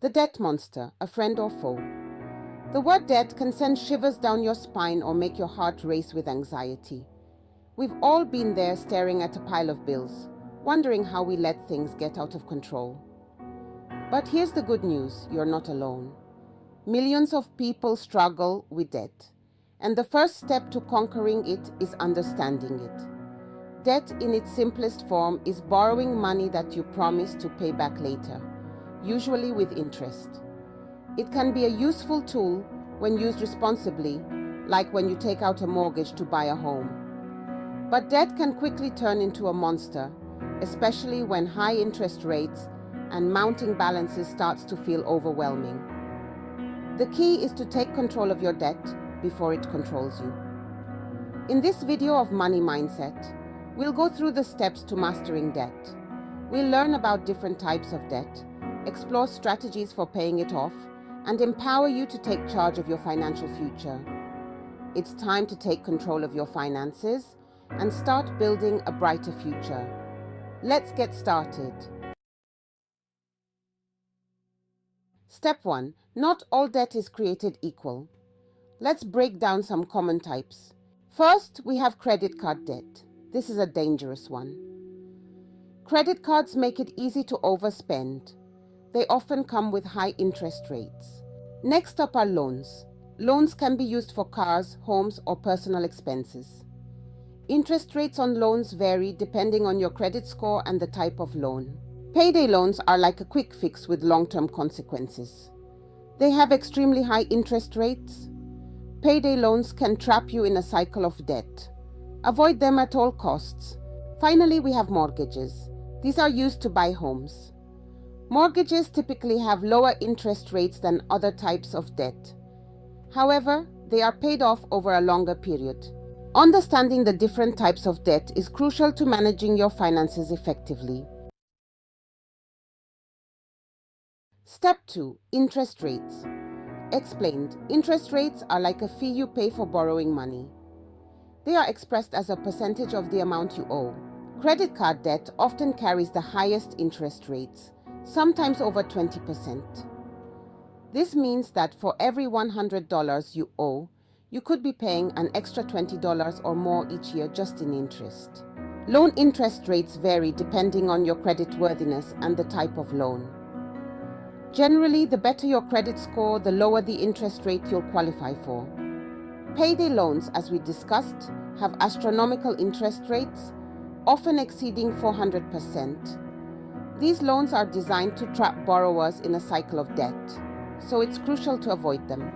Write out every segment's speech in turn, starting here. The debt monster, a friend or foe. The word debt can send shivers down your spine or make your heart race with anxiety. We've all been there staring at a pile of bills, wondering how we let things get out of control. But here's the good news, you're not alone. Millions of people struggle with debt, and the first step to conquering it is understanding it. Debt in its simplest form is borrowing money that you promise to pay back later, usually with interest. It can be a useful tool when used responsibly, like when you take out a mortgage to buy a home. But debt can quickly turn into a monster, especially when high interest rates and mounting balances starts to feel overwhelming. The key is to take control of your debt before it controls you. In this video of Money Mindset, we'll go through the steps to mastering debt. We'll learn about different types of debt, explore strategies for paying it off, and empower you to take charge of your financial future. It's time to take control of your finances and start building a brighter future. Let's get started. Step 1. Not all debt is created equal. Let's break down some common types. First, we have credit card debt. This is a dangerous one. Credit cards make it easy to overspend. They often come with high interest rates. Next up are loans. Loans can be used for cars, homes, or personal expenses. Interest rates on loans vary depending on your credit score and the type of loan. Payday loans are like a quick fix with long-term consequences. They have extremely high interest rates. Payday loans can trap you in a cycle of debt. Avoid them at all costs. Finally, we have mortgages. These are used to buy homes. Mortgages typically have lower interest rates than other types of debt. However, they are paid off over a longer period. Understanding the different types of debt is crucial to managing your finances effectively. Step 2. Interest rates. Explained, interest rates are like a fee you pay for borrowing money. They are expressed as a percentage of the amount you owe. Credit card debt often carries the highest interest rates, sometimes over 20%. This means that for every $100 you owe, you could be paying an extra $20 or more each year just in interest. Loan interest rates vary depending on your creditworthiness and the type of loan. Generally, the better your credit score, the lower the interest rate you'll qualify for. Payday loans, as we discussed, have astronomical interest rates, often exceeding 400%. These loans are designed to trap borrowers in a cycle of debt, so it's crucial to avoid them.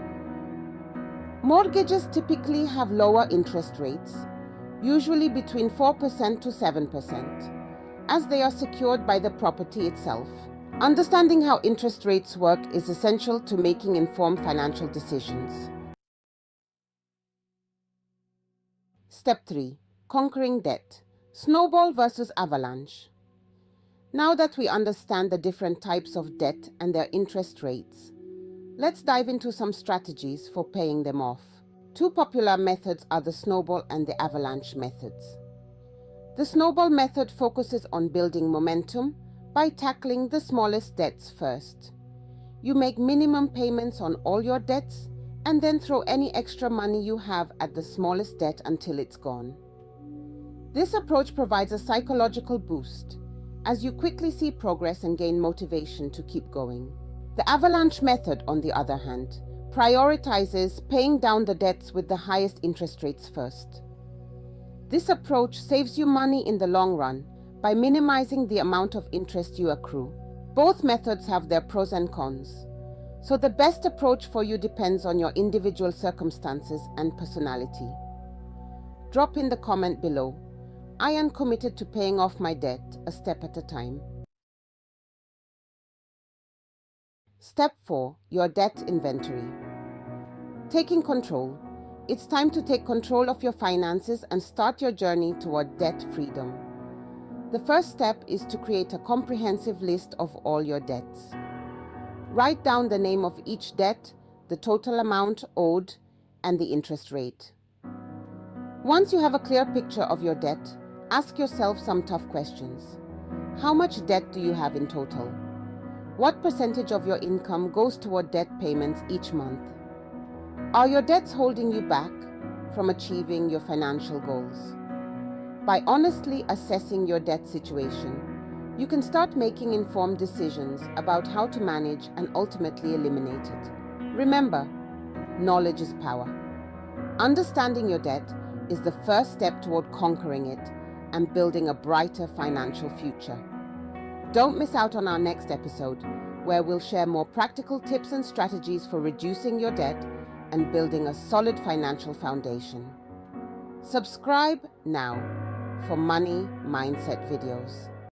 Mortgages typically have lower interest rates, usually between 4% to 7%, as they are secured by the property itself. Understanding how interest rates work is essential to making informed financial decisions. Step 3. Conquering debt. Snowball versus avalanche. Now that we understand the different types of debt and their interest rates, let's dive into some strategies for paying them off. Two popular methods are the snowball and the avalanche methods. The snowball method focuses on building momentum by tackling the smallest debts first. You make minimum payments on all your debts and then throw any extra money you have at the smallest debt until it's gone. This approach provides a psychological boost, as you quickly see progress and gain motivation to keep going. The avalanche method, on the other hand, prioritizes paying down the debts with the highest interest rates first. This approach saves you money in the long run by minimizing the amount of interest you accrue. Both methods have their pros and cons, so the best approach for you depends on your individual circumstances and personality. Drop in the comment below. I am committed to paying off my debt a step at a time. Step 4. Your debt inventory. Taking control. It's time to take control of your finances and start your journey toward debt freedom. The first step is to create a comprehensive list of all your debts. Write down the name of each debt, the total amount owed, and the interest rate. Once you have a clear picture of your debt, ask yourself some tough questions. How much debt do you have in total? What percentage of your income goes toward debt payments each month? Are your debts holding you back from achieving your financial goals? By honestly assessing your debt situation, you can start making informed decisions about how to manage and ultimately eliminate it. Remember, knowledge is power. Understanding your debt is the first step toward conquering it and building a brighter financial future. Don't miss out on our next episode, where we'll share more practical tips and strategies for reducing your debt and building a solid financial foundation. Subscribe now for Money Mindset videos.